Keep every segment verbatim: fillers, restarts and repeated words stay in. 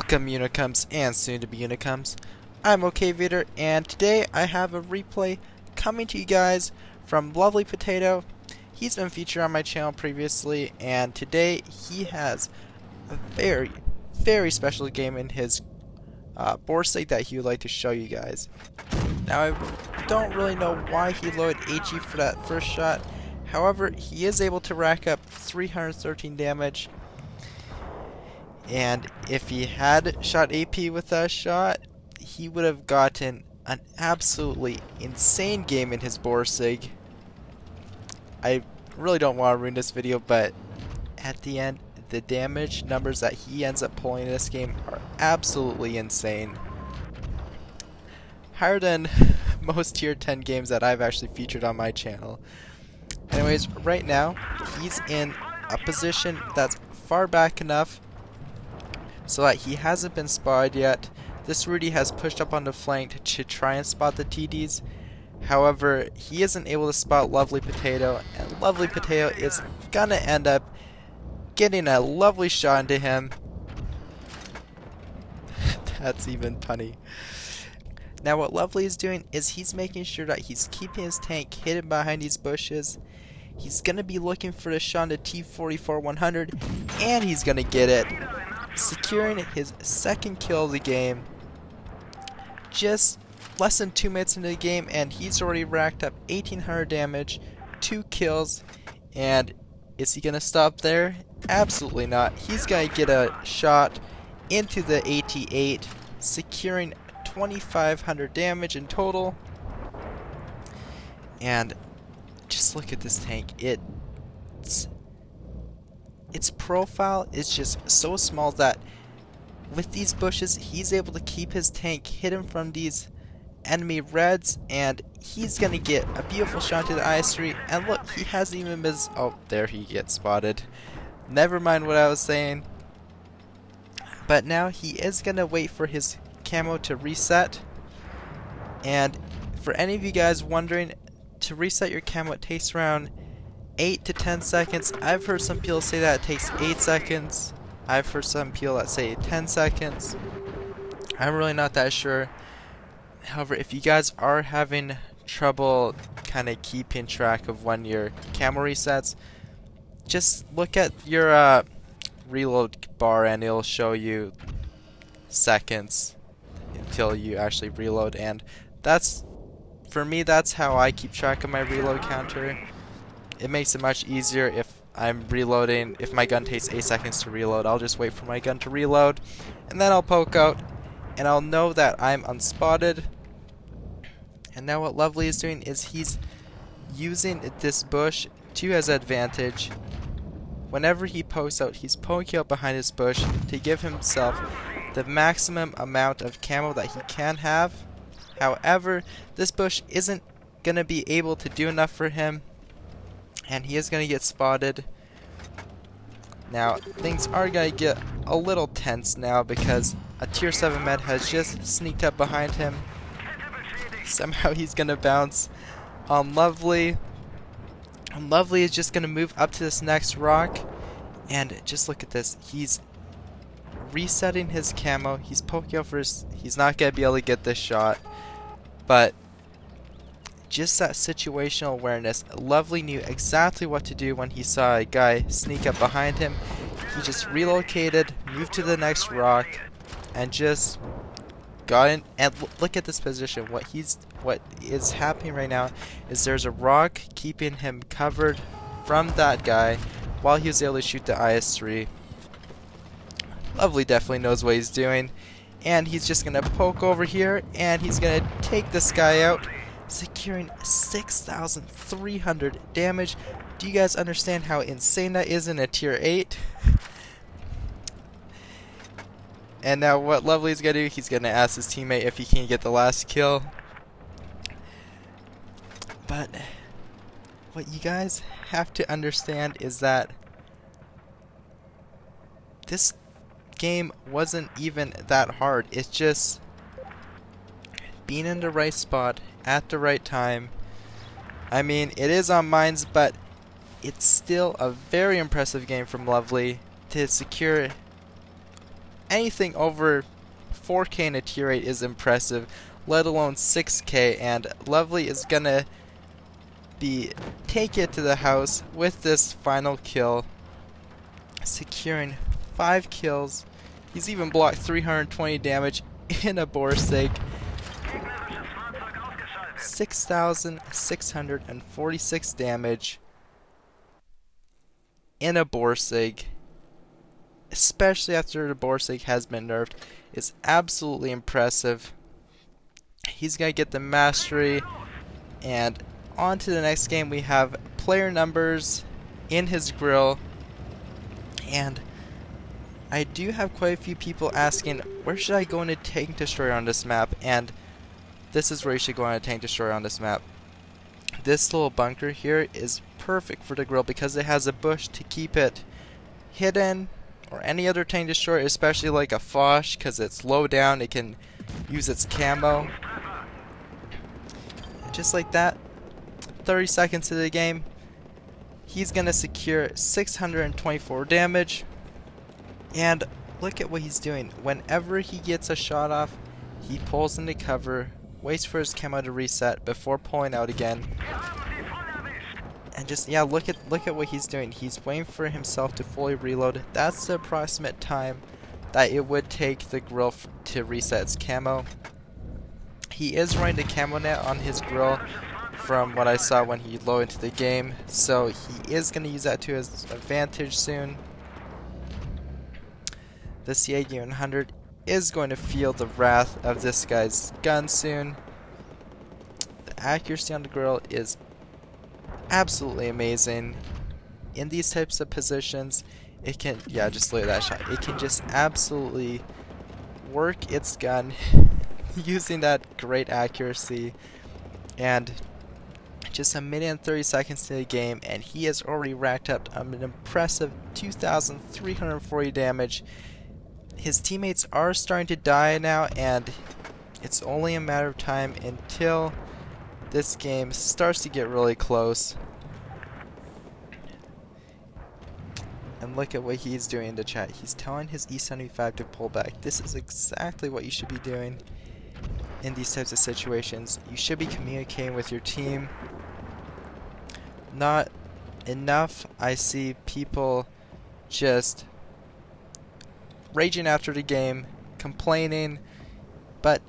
Welcome Unicums and soon-to-be Unicums. I'm Okaviator, and today I have a replay coming to you guys from Lovely Potato. He's been featured on my channel previously, and today he has a very, very special game in his uh, Borsig that he would like to show you guys. Now I don't really know why he loaded HE for that first shot, however he is able to rack up three hundred thirteen damage. And if he had shot A P with that shot, he would have gotten an absolutely insane game in his Borsig. I really don't want to ruin this video, but at the end, the damage numbers that he ends up pulling in this game are absolutely insane. Higher than most tier ten games that I've actually featured on my channel. Anyways, right now, he's in a position that's far back enough so that he hasn't been spotted yet. This Rudy has pushed up on the flank to try and spot the T Ds. However, he isn't able to spot Lovely Potato, and Lovely Potato is gonna end up getting a lovely shot into him. That's even punny. Now what Lovely is doing is he's making sure that he's keeping his tank hidden behind these bushes. He's gonna be looking for the shot into T forty-four one hundred, and he's gonna get it, securing his second kill of the game. Just less than two minutes into the game, and he's already racked up eighteen hundred damage, two kills, and is he gonna stop there? Absolutely not. He's gonna get a shot into the A T eight, securing twenty-five hundred damage in total. And just look at this tank. It's Its profile is just so small that with these bushes he's able to keep his tank hidden from these enemy reds, and he's gonna get a beautiful shot to the I S three, and look, he hasn't even missed. Oh, there he gets spotted. Never mind what I was saying. But now he is gonna wait for his camo to reset. And for any of you guys wondering, to reset your camo it takes around eight to ten seconds. I've heard some people say that it takes eight seconds. I've heard some people that say ten seconds. I'm really not that sure. However, if you guys are having trouble kind of keeping track of when your camo resets, just look at your uh, reload bar and it'll show you seconds until you actually reload. And that's, for me, that's how I keep track of my reload counter. It makes it much easier if I'm reloading. If my gun takes eight seconds to reload, I'll just wait for my gun to reload, and then I'll poke out, and I'll know that I'm unspotted. And now what Lovely is doing is he's using this bush to his advantage. Whenever he pokes out, he's poking out behind his bush to give himself the maximum amount of camo that he can have. However, this bush isn't going to be able to do enough for him, and he is going to get spotted. Now things are going to get a little tense now because a tier seven med has just sneaked up behind him. Somehow he's going to bounce on Lovely. And Lovely is just going to move up to this next rock, and just look at this. He's resetting his camo. He's poking out for his... He's not going to be able to get this shot, but just that situational awareness. Lovely knew exactly what to do when he saw a guy sneak up behind him. He just relocated, moved to the next rock, and just got in. And look at this position. What he's, what is happening right now is there's a rock keeping him covered from that guy while he was able to shoot the I S three. Lovely definitely knows what he's doing, and he's just gonna poke over here, and he's gonna take this guy out, securing six thousand three hundred damage. Do you guys understand how insane that is in a tier eight? And now what Lovely is going to do, he's going to ask his teammate if he can get the last kill. But what you guys have to understand is that this game wasn't even that hard. It's just being in the right spot at the right time. I mean, it is on mines, but it's still a very impressive game from Lovely to secure anything over four K in a tier rate is impressive, let alone six K, and Lovely is gonna be take it to the house with this final kill, securing five kills. He's even blocked three hundred twenty damage in a Borsig. six thousand six hundred forty-six damage in a Borsig, especially after the Borsig has been nerfed, is absolutely impressive. He's going to get the mastery, and on to the next game. We have player numbers in his Grille, and I do have quite a few people asking, where should I go in a tank destroyer on this map? And this is where you should go on a tank destroyer on this map. This little bunker here is perfect for the Grille because it has a bush to keep it hidden, or any other tank destroyer, especially like a Foch, because it's low down, it can use its camo. And just like that, thirty seconds to the game, he's gonna secure six hundred twenty-four damage, and look at what he's doing. Whenever he gets a shot off, he pulls into cover, waits for his camo to reset before pulling out again. And just, yeah, look at look at what he's doing. He's waiting for himself to fully reload. That's the approximate time that it would take the Grille f to reset its camo. He is running the camo net on his Grille from what I saw when he loaded into the game, so he is going to use that to his advantage soon. The C A G one hundred is going to feel the wrath of this guy's gun soon. The accuracy on the Grille is absolutely amazing. In these types of positions, it can, yeah, just look at that shot. It can just absolutely work its gun using that great accuracy. And just a minute and thirty seconds to the game, and he has already racked up an impressive two thousand three hundred forty damage. His teammates are starting to die now, and it's only a matter of time until this game starts to get really close. And look at what he's doing in the chat. He's telling his E seventy-five to pull back. This is exactly what you should be doing in these types of situations. You should be communicating with your team. Not enough, I see people just raging after the game, complaining, but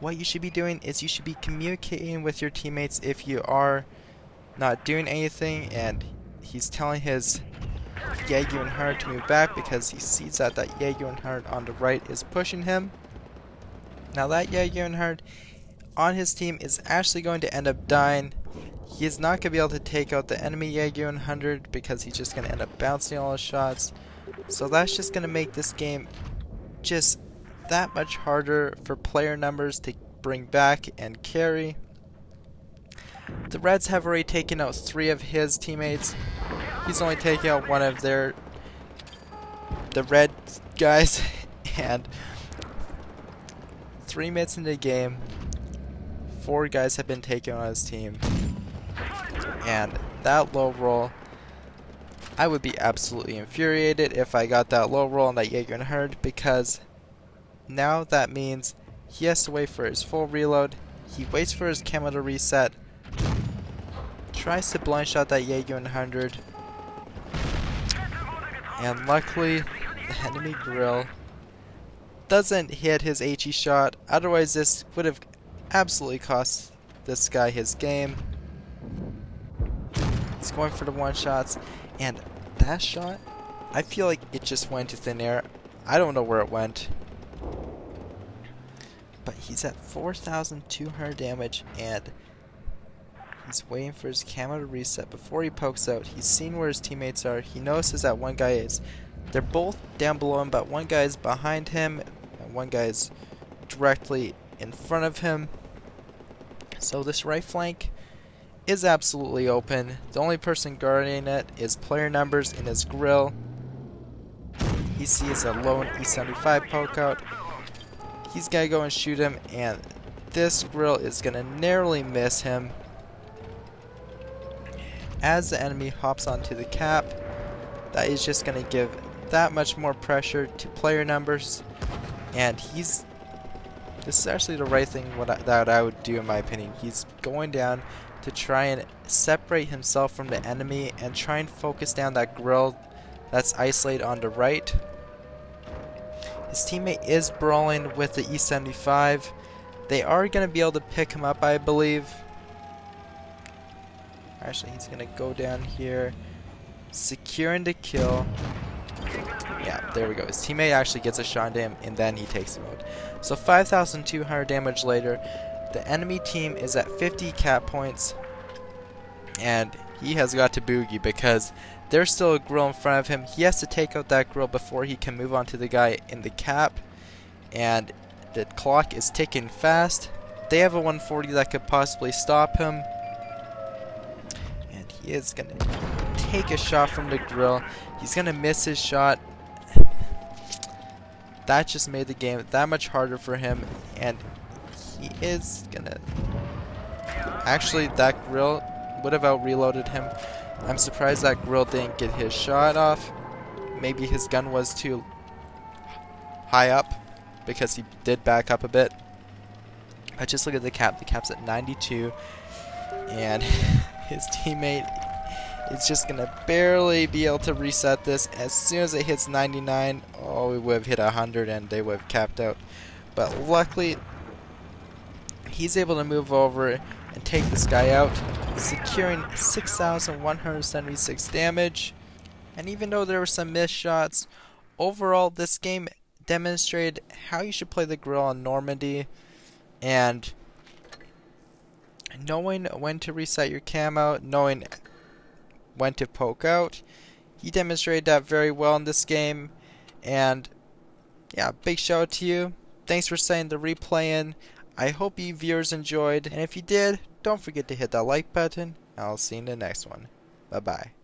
what you should be doing is you should be communicating with your teammates if you are not doing anything. And he's telling his Jaeger one hundred to move back because he sees that that Jaeger one hundred on the right is pushing him. Now that Jaeger one hundred on his team is actually going to end up dying. He is not going to be able to take out the enemy Jaeger one hundred because he's just going to end up bouncing all his shots. So that's just going to make this game just that much harder for player numbers to bring back and carry. The Reds have already taken out three of his teammates. He's only taken out one of their the red guys, and three minutes into the game, four guys have been taken on his team. And that low roll, I would be absolutely infuriated if I got that low roll on that Jaeger one hundred, because now that means he has to wait for his full reload. He waits for his camo to reset, tries to blind shot that Jaeger one hundred, and luckily the enemy Grille doesn't hit his HE shot, otherwise this would have absolutely cost this guy his game. He's going for the one shots, and that shot, I feel like it just went to thin air. I don't know where it went. But he's at four thousand two hundred damage, and he's waiting for his camo to reset before he pokes out. He's seen where his teammates are. He notices that one guy is, they're both down below him, but one guy is behind him and one guy is directly in front of him. So this right flank is absolutely open. The only person guarding it is player numbers in his Grille. He sees a lone E seventy-five poke out. He's gonna go and shoot him, and this Grille is gonna narrowly miss him as the enemy hops onto the cap. That is just gonna give that much more pressure to player numbers, and he's, this is actually the right thing what I, that I would do in my opinion. He's going down to try and separate himself from the enemy and try and focus down that grille that's isolated on the right. His teammate is brawling with the E seventy-five. They are going to be able to pick him up, I believe. Actually, he's going to go down here, securing the kill. Yeah, there we go. His teammate actually gets a shot at him, and then he takes him out. So five thousand two hundred damage later, the enemy team is at fifty cat points, and he has got to boogie because there's still a grill in front of him. He has to take out that grill before he can move on to the guy in the cap, and the clock is ticking fast. They have a one forty that could possibly stop him, and he is going to take a shot from the grill. He's going to miss his shot. That just made the game that much harder for him, and he is going to... Actually, that grill would have out-reloaded him. I'm surprised that grill didn't get his shot off. Maybe his gun was too high up because he did back up a bit. But just look at the cap. The cap's at ninety-two, and his teammate is just going to barely be able to reset this. As soon as it hits ninety-nine, oh, we would have hit one hundred and they would have capped out. But luckily, he's able to move over and take this guy out, securing six thousand one hundred seventy-six damage. And even though there were some missed shots, overall this game demonstrated how you should play the grill on Normandy, and knowing when to reset your cam out, knowing when to poke out. He demonstrated that very well in this game, and yeah, big shout out to you. Thanks for sending the replay in. I hope you viewers enjoyed, and if you did, don't forget to hit that like button. I'll see you in the next one. Bye bye.